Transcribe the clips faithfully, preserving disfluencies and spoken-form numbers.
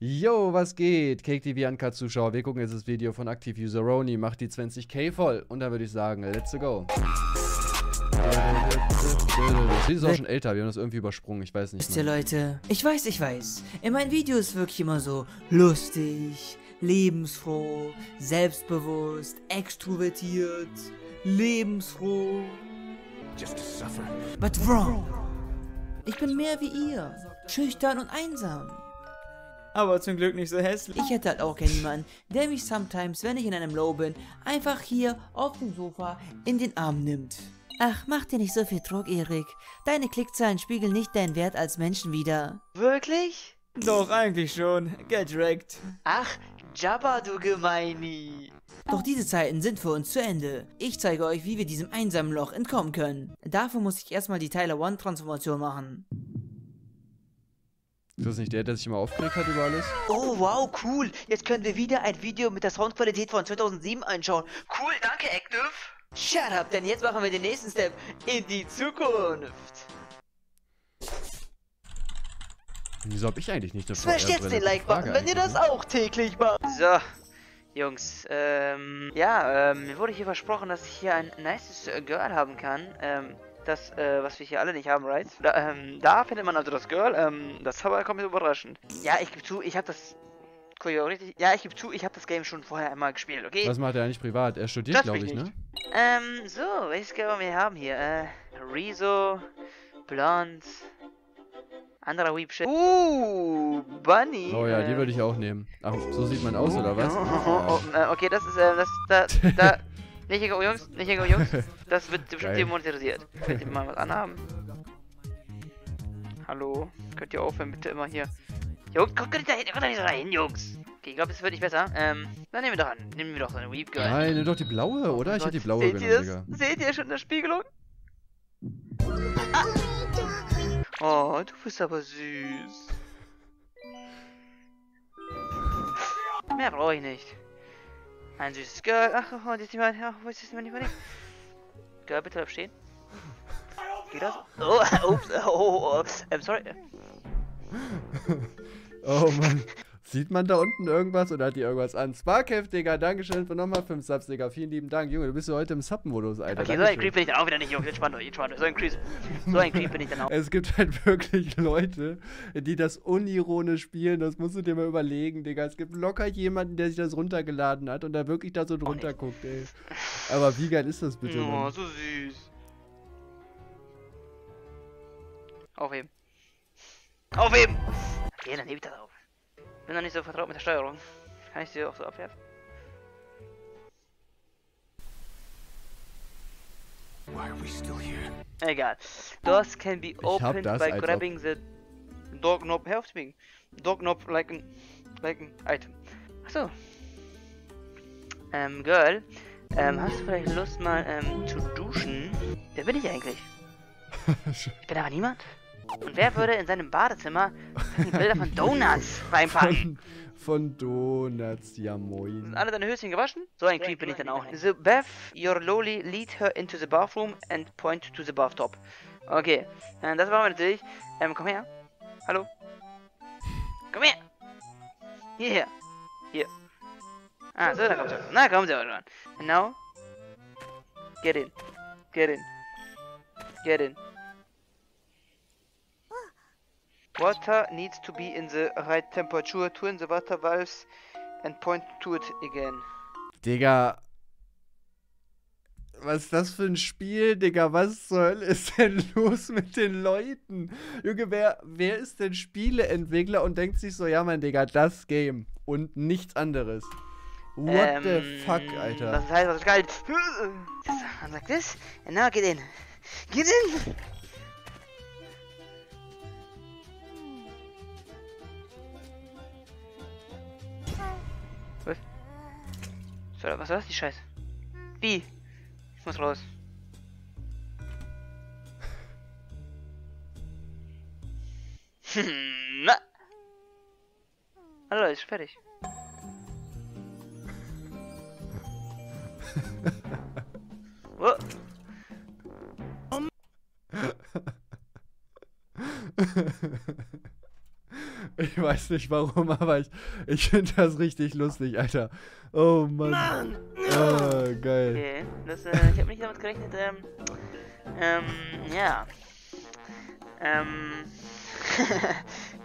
Yo, was geht? CakeTV Uncut Zuschauer, wir gucken jetzt das Video von ActiveUser Roni, macht die zwanzig K voll und dann würde ich sagen, let's go. Das Video ist auch schon älter, wir haben das irgendwie übersprungen, ich weiß nicht mehr. Wisst ihr Leute, ich weiß, ich weiß, in meinen Videos wirklich immer so lustig, lebensfroh, selbstbewusst, extrovertiert, lebensfroh. Just to suffer. But wrong. Ich bin mehr wie ihr, schüchtern und einsam. Aber zum Glück nicht so hässlich. Ich hätte halt auch gerne jemanden, der mich sometimes, wenn ich in einem Low bin, einfach hier auf dem Sofa in den Arm nimmt. Ach, mach dir nicht so viel Druck, Erik. Deine Klickzahlen spiegeln nicht deinen Wert als Menschen wider. Wirklich? Doch, eigentlich schon. Get wrecked. Ach, Jabba, du Gemeini. Doch diese Zeiten sind für uns zu Ende. Ich zeige euch, wie wir diesem einsamen Loch entkommen können. Dafür muss ich erstmal die Tyler One Transformation machen. Ist das nicht der, der sich immer aufgeregt hat über alles? Oh wow, cool! Jetzt können wir wieder ein Video mit der Soundqualität von zweitausendsieben anschauen. Cool, danke Active! Shut up, denn jetzt machen wir den nächsten Step in die Zukunft! Wieso hab ich eigentlich nicht das Problem? Vergesst den Like-Button, wenn ihr das auch täglich macht! So, Jungs, ähm, ja, ähm, mir wurde hier versprochen, dass ich hier ein nices Girl haben kann, ähm, das, äh, was wir hier alle nicht haben, right? Da, ähm, da findet man also das Girl, ähm, das aber komplett überraschend. Ja, ich gebe zu, ich habe das... Ja, ich gebe zu, ich habe das Game schon vorher einmal gespielt, okay? Was macht er eigentlich privat? Er studiert, glaube ich, ne? Ähm, so, welches Game wir haben hier? Äh, Rezo, Blond, anderer Weepshit. Uh, Bunny. Oh ja, äh, die würde ich auch nehmen. Ach, so sieht man aus, uh, oder was? Oh, oh, oh, oh, okay, das ist, äh, das, da, da... Nicht egal, Jungs, nicht egal, Jungs. Das wird bestimmt demonetarisiert. Könnt ihr mal was anhaben? Hallo? Könnt ihr aufhören, bitte immer hier. Jungs, guckt nicht da hin, guckt da nicht rein, Jungs. Okay, ich glaube, es wird nicht besser. Ähm, dann nehmen wir doch an. Nehmen wir doch so eine Weep Girl. Nein, nimm doch die blaue, oder? Oh, ich hätte die blaue seht genommen, ihr das? Seht ihr schon eine Spiegelung? Oh, du bist aber süß. Mehr brauche ich nicht. Ein süßes Girl. Ach, oh, das ist jemand. Ach, wo ist das jemand? Girl, bitte bleib stehen. Geht das? Oh, ups. Oh, ups. I'm sorry. Oh, Mann. Sieht man da unten irgendwas oder hat die irgendwas an? Sparkef, Digga. Dankeschön für nochmal fünf Subs, Digga. Vielen lieben Dank. Junge, du bist ja heute im Sub-Modus, Alter. Okay, Dankeschön. So ein Creep bin ich dann auch wieder nicht, Junge. Entspannt euch, entspannt euch. So ein Creep. So ein Creep bin ich dann auch. Es gibt halt wirklich Leute, die das unironisch spielen. Das musst du dir mal überlegen, Digga. Es gibt locker jemanden, der sich das runtergeladen hat und da wirklich da so drunter oh, guckt, ey. Aber wie geil ist das bitte? Oh, so süß. Aufheben. Aufheben! Okay, dann hebe ich das auf. Bin noch nicht so vertraut mit der Steuerung. Kann ich sie auch so abwerfen? Why are we still here? Egal. Doors can be opened by grabbing the door knob. Help me. Door knob like an, like an item. Achso. Ähm, Girl. Ähm, hast du vielleicht Lust mal, ähm, zu duschen? Wer bin ich eigentlich? Ich bin aber niemand. Und wer würde in seinem Badezimmer Bilder von Donuts reinpacken? Von, von Donuts, ja moin. Sind alle deine Höschen gewaschen? So ein Creep bin ich dann auch nicht. The Beth, your loli, lead her into the bathroom and point to the bathtub. Okay, das machen wir natürlich. Ähm, komm her. Hallo. Komm her. Hierher. Hier. Ah, so, da kommt sie. Na, kommt sie auch schon. And now. Get in. Get in. Get in. Water needs to be in the right temperature. Turn the water valves and point to it again. Digga. Was ist das für ein Spiel, Digga? Was zur Hölle ist denn los mit den Leuten? Junge, wer, wer ist denn Spieleentwickler und denkt sich so, ja, mein Digga, das Game und nichts anderes? What ähm, the fuck, Alter? Das heißt, was ist kalt? Man sagt das. And now get in. Get in! Was war das, die Scheiße? Wie? Ich muss raus. Hm, na. Hallo Leute, ist fertig. Oh. Ich weiß nicht warum, aber ich, ich finde das richtig lustig, Alter. Oh Mann. Mann. Oh, geil. Okay, das, äh, ich habe nicht damit gerechnet, ähm, ähm, ja. Ähm,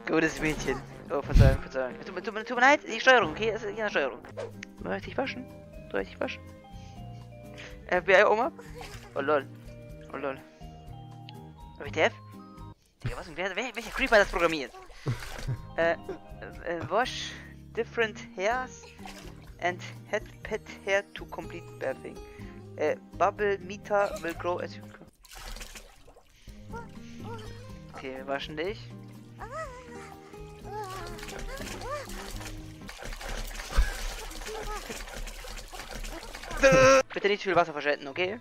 gutes Mädchen. Oh, Verzeihung, Verzeihung. Tut, tut, tut mir leid, die Steuerung, okay? Das ist die Steuerung. Soll ich dich waschen? Soll ich dich waschen? F B I-Oma? Oh lol. Oh lol. Hab ich T F? Digga, was? Wer, welcher Creeper hat das programmiert? äh, äh, wash different hairs and head pet hair to complete bathing. Äh, bubble meter will grow as you go. Okay, wir waschen dich. Bitte nicht viel Wasser verschwenden, okay?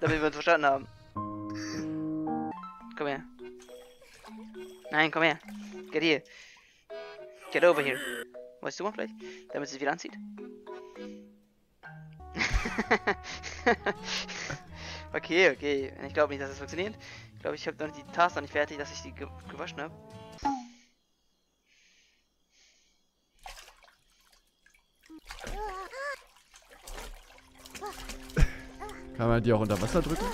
Damit wir uns verstanden haben. Komm her. Nein, komm her. Get here. Get over here. Weißt du mal vielleicht? Damit sie wieder anzieht. Okay, okay. Ich glaube nicht, dass das funktioniert. Ich glaube, ich habe noch die Tasse noch nicht fertig, dass ich die ge gewaschen habe. Kann man die auch unter Wasser drücken?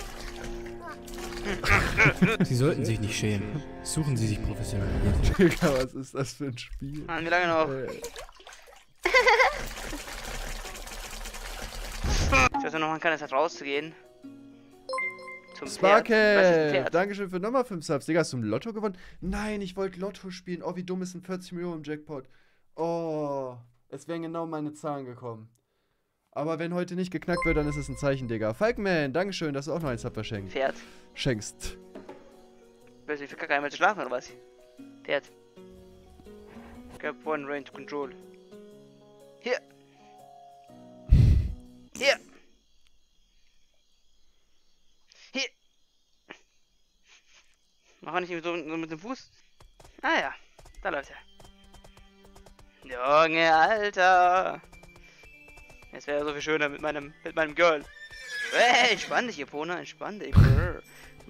Sie sollten sich nicht schämen. Suchen Sie sich professionell. Digga, was ist das für ein Spiel? Mann, wie lange noch? Ich weiß, was noch man kann, ist halt rauszugehen. Zum Sparkle! Dankeschön für nochmal fünf Subs. Digga, hast du im Lotto gewonnen? Nein, ich wollte Lotto spielen. Oh, wie dumm ist ein vierzig Millionen im Jackpot. Oh, es wären genau meine Zahlen gekommen. Aber wenn heute nicht geknackt wird, dann ist es ein Zeichen, Digga. Falkman, dankeschön, dass du auch noch einen Sub verschenkt. Pferd. Schenkst. Willst du mich für Kacke einmal zu schlafen, oder was? Pferd. Cap one Range Control. Hier. Hier. Hier. Mach nicht so, so mit dem Fuß. Ah ja, da läuft er. Junge, Alter. Es wäre so viel schöner mit meinem, mit meinem Girl. Hey, entspann dich, Epona, entspann dich. Brr,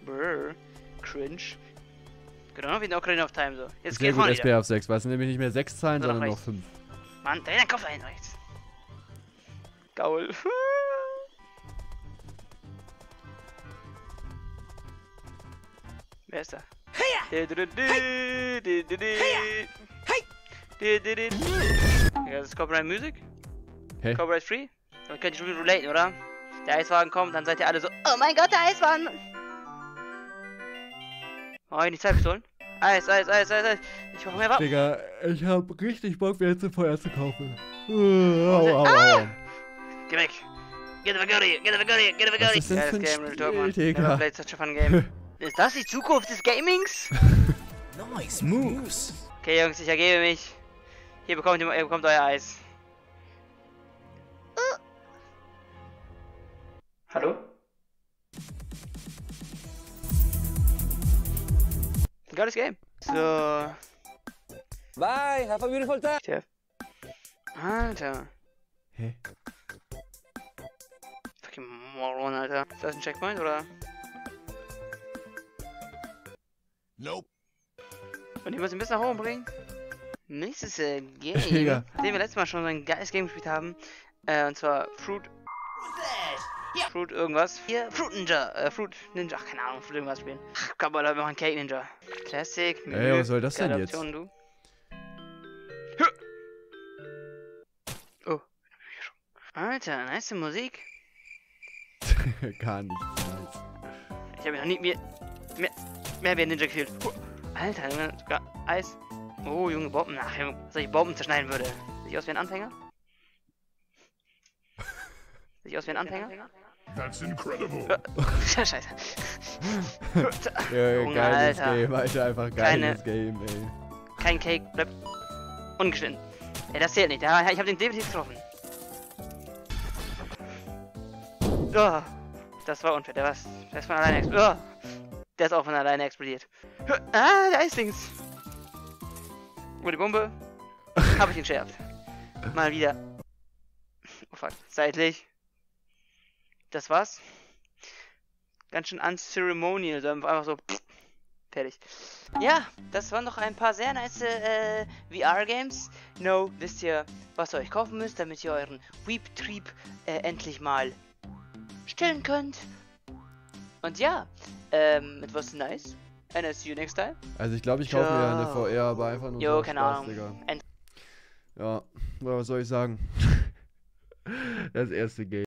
brr, cringe. Genau wie in Ocarina of Time so. Jetzt geht man wieder. S P auf sechs, weil es sind nämlich nicht mehr sechs Zahlen, so sondern noch fünf. Mann, dreh deinen Kopf ein, rechts. Gaul. Wer ist da? Hey! Hey! Das ist Copyright Music? Hey. Copyright free? Dann könnt ihr schon relaten, oder? Der Eiswagen kommt, dann seid ihr alle so, oh mein Gott, der Eiswagen! Oh, in die Zeitpistolen? Eis, Eis, Eis, Eis, Eis! Ich mach mehr Waffen! Digga, ich hab richtig Bock, mir jetzt ein Feuer zu kaufen. Uh, oh, oh, oh, ah! Geh weg! Get the Vagari! Get the Vagari! Get the Vagari! Das ist ein Spiel, Digga! Ist das die Zukunft des Gamings? Nice moves! Okay, Jungs, ich ergebe mich. Hier bekommt ihr, ihr bekommt euer Eis. Hallo? Geiles Game. So. Bye, have a beautiful time. Chef. Alter. Hä? Hey. Fucking Moron, Alter. Ist das ein Checkpoint oder? Nope. Und ich muss ihn bis nach oben bringen. Nächstes äh, Game, den wir letztes Mal schon so ein geiles Game gespielt haben. Äh, und zwar Fruit. Ja. Fruit irgendwas. Hier, Fruit Ninja. Äh, Fruit Ninja. Ach, keine Ahnung, Fruit irgendwas spielen. Ach, komm mal, wir machen Cake Ninja. Classic. Ey, was soll das denn jetzt? Du. Oh. Alter, nice Musik. Gar nicht nice. Ich habe mich noch nie mehr, mehr, mehr wie ein Ninja gefühlt. Alter, sogar Eis. Oh, junge Bomben. Ach, was ich Bomben zerschneiden würde. Sieht aus wie ein Anfänger? Sieht aus wie ein Anfänger? That's incredible. Scheiße. Ja, Junge, geiles Alter. Game, Alter, einfach geiles Keine, Game, ey. Kein Cake, bleibt ungeschnitten. Ey, das zählt nicht, ich hab den definitiv getroffen. Oh, das war unfair, der war der ist von alleine explodiert. Oh, der ist auch von alleine explodiert. Ah, der Eisdings. Oh, die Bombe. Hab ich ihn geschärft. Mal wieder. Oh fuck, seitlich. Das war's. Ganz schön unceremonial, so einfach so. Pff. Fertig. Ja, das waren noch ein paar sehr nice äh, V R-Games. No, wisst ihr, was ihr euch kaufen müsst, damit ihr euren Weep-Trieb äh, endlich mal stillen könnt. Und ja, ähm, it was nice. And I'll see you next time. Also ich glaube, ich kaufe mir eine V R, aber einfach nur Jo, keine Spaß, Ahnung. Digga. Ja, was soll ich sagen? Das erste Game.